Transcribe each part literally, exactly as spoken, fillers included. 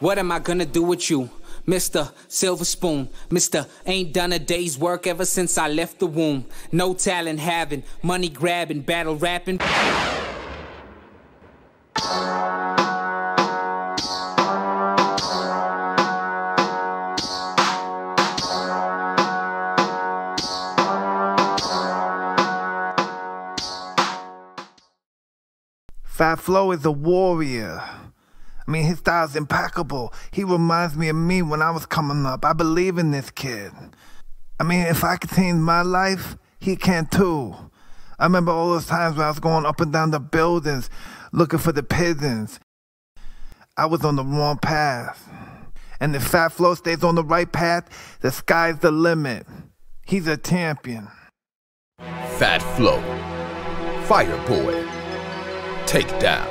What am I gonna do with you? Mister Silver Spoon, Mister ain't done a day's work ever since I left the womb. No talent having, money grabbing, battle rapping. Fat Flo is a warrior. I mean, his style is impeccable. He reminds me of me when I was coming up. I believe in this kid. I mean, if I could change my life, he can too. I remember all those times when I was going up and down the buildings looking for the pigeons. I was on the wrong path. And if Fat Flo stays on the right path, the sky's the limit. He's a champion. Fat Flo, Fireboy, Takedown,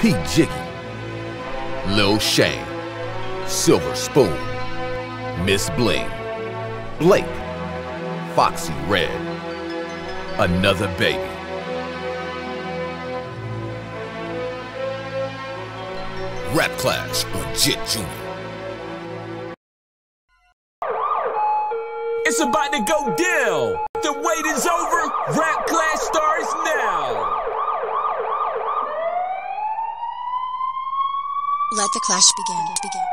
P-Jiggy, Lil Shayne, Silver Spoon, Miss Bling, Blake, Foxy Red, Another Baby. Rap Clash on Jit Junior It's about to go down. The wait is over. Rap Clash starts now. Let the clash begin. begin.